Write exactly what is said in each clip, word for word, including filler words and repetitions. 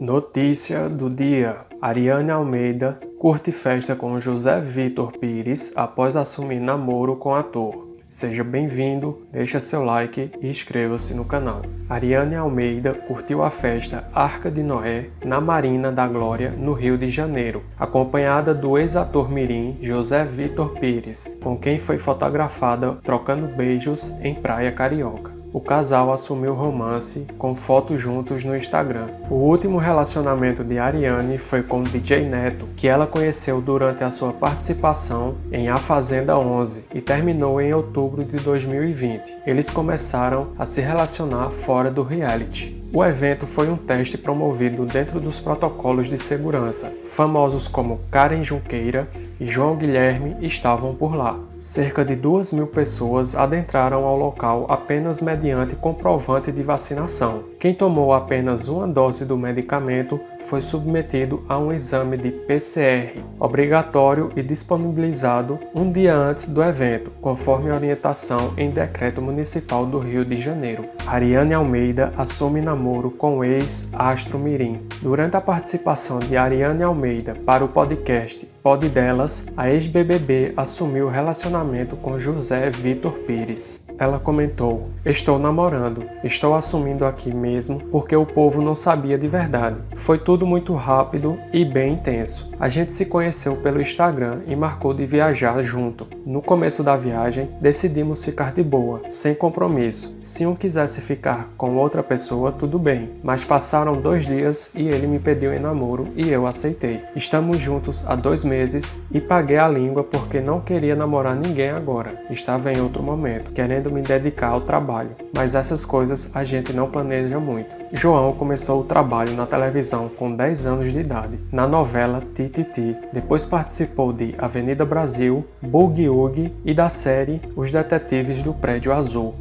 Notícia do dia. Hariany Almeida curte festa com José Vitor Pires após assumir namoro com ator. Seja bem-vindo, deixa seu like e inscreva-se no canal. Hariany Almeida curtiu a festa Arca de Noé na Marina da Glória, no Rio de Janeiro, acompanhada do ex-ator mirim José Vitor Pires, com quem foi fotografada trocando beijos em Praia Carioca. O casal assumiu romance com fotos juntos no Instagram. O último relacionamento de Hariany foi com o D J Neto, que ela conheceu durante a sua participação em A Fazenda onze e terminou em outubro de dois mil e vinte. Eles começaram a se relacionar fora do reality. O evento foi um teste promovido dentro dos protocolos de segurança. Famosos como Karen Junqueira e João Guilherme estavam por lá. Cerca de duas mil pessoas adentraram ao local apenas mediante comprovante de vacinação. Quem tomou apenas uma dose do medicamento foi submetido a um exame de P C R, obrigatório e disponibilizado um dia antes do evento, conforme orientação em decreto municipal do Rio de Janeiro. Hariany Almeida assume namoro com o ex-astro mirim. Durante a participação de Hariany Almeida para o podcast Pod Delas, a ex-B B B assumiu o relacionamento com José Vitor Pires. Ela comentou: "Estou namorando, estou assumindo aqui mesmo porque o povo não sabia de verdade. Foi tudo muito rápido e bem intenso. A gente se conheceu pelo Instagram e marcou de viajar junto. No começo da viagem, decidimos ficar de boa, sem compromisso. Se um quisesse ficar com outra pessoa, tudo bem. Mas passaram dois dias e ele me pediu em namoro e eu aceitei. Estamos juntos há dois meses e paguei a língua porque não queria namorar ninguém agora. Estava em outro momento, querendo me dedicar ao trabalho, mas essas coisas a gente não planeja muito." João começou o trabalho na televisão com dez anos de idade, na novela T T T. Depois participou de Avenida Brasil, Boogie Oogie e da série Os Detetives do Prédio Azul.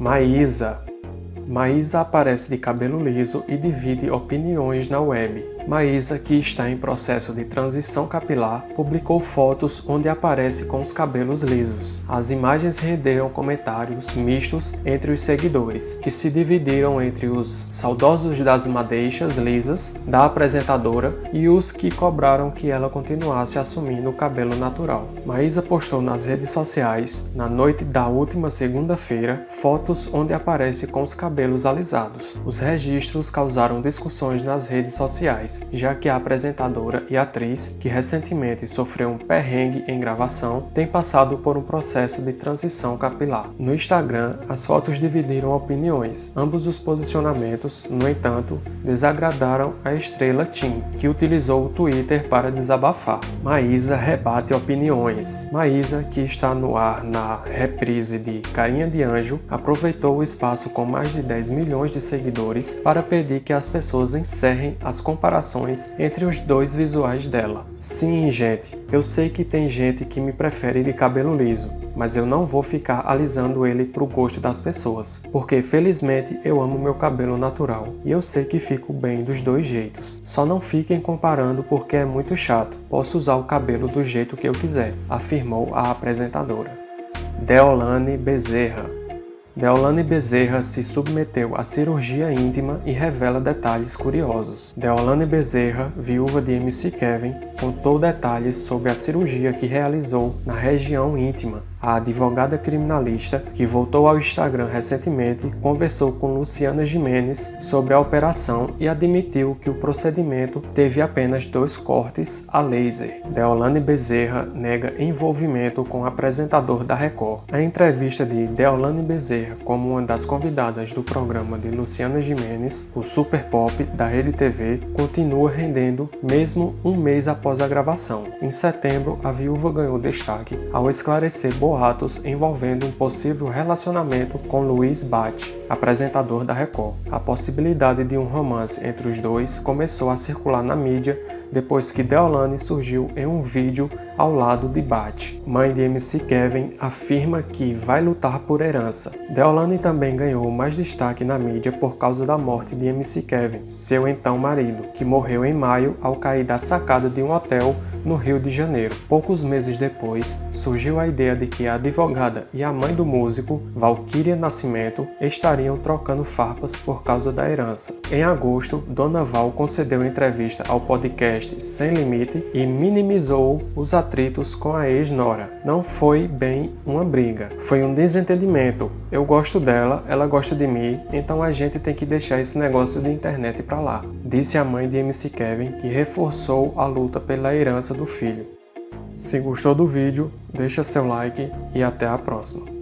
Maísa. Maísa aparece de cabelo liso e divide opiniões na web. Maísa, que está em processo de transição capilar, publicou fotos onde aparece com os cabelos lisos. As imagens renderam comentários mistos entre os seguidores, que se dividiram entre os saudosos das madeixas lisas da apresentadora e os que cobraram que ela continuasse assumindo o cabelo natural. Maísa postou nas redes sociais, na noite da última segunda-feira, fotos onde aparece com os cabelos alisados. Os registros causaram discussões nas redes sociais, já que a apresentadora e atriz, que recentemente sofreu um perrengue em gravação, tem passado por um processo de transição capilar. No Instagram, as fotos dividiram opiniões. Ambos os posicionamentos, no entanto, desagradaram a estrela Tim, que utilizou o Twitter para desabafar. Maísa rebate opiniões. Maísa, que está no ar na reprise de Carinha de Anjo, aproveitou o espaço com mais de dez milhões de seguidores para pedir que as pessoas encerrem as comparações entre os dois visuais dela. "Sim, gente, eu sei que tem gente que me prefere de cabelo liso, mas eu não vou ficar alisando ele pro gosto das pessoas, porque felizmente eu amo meu cabelo natural e eu sei que fico bem dos dois jeitos. Só não fiquem comparando porque é muito chato. Posso usar o cabelo do jeito que eu quiser", afirmou a apresentadora. Deolane Bezerra. Deolane Bezerra se submeteu à cirurgia íntima e revela detalhes curiosos. Deolane Bezerra, viúva de M C Kevin, contou detalhes sobre a cirurgia que realizou na região íntima. A advogada criminalista, que voltou ao Instagram recentemente, conversou com Luciana Gimenez sobre a operação e admitiu que o procedimento teve apenas dois cortes a laser. Deolane Bezerra nega envolvimento com o apresentador da Record. A entrevista de Deolane Bezerra como uma das convidadas do programa de Luciana Gimenez, o Super Pop da RedeTV, continua rendendo mesmo um mês após a gravação. Em setembro, a viúva ganhou destaque ao esclarecer boatos Atos envolvendo um possível relacionamento com Luiz Batti, apresentador da Record. A possibilidade de um romance entre os dois começou a circular na mídia depois que Deolane surgiu em um vídeo ao lado de Batti. Mãe de M C Kevin afirma que vai lutar por herança. Deolane também ganhou mais destaque na mídia por causa da morte de M C Kevin, seu então marido, que morreu em maio ao cair da sacada de um hotel no Rio de Janeiro. Poucos meses depois, surgiu a ideia de que que a advogada e a mãe do músico, Valkyria Nascimento, estariam trocando farpas por causa da herança. Em agosto, Dona Val concedeu entrevista ao podcast Sem Limite e minimizou os atritos com a ex-nora. Não foi bem uma briga, foi um desentendimento. Eu gosto dela, ela gosta de mim, então a gente tem que deixar esse negócio de internet pra lá, disse a mãe de M C Kevin, que reforçou a luta pela herança do filho. Se gostou do vídeo, deixa seu like e até a próxima.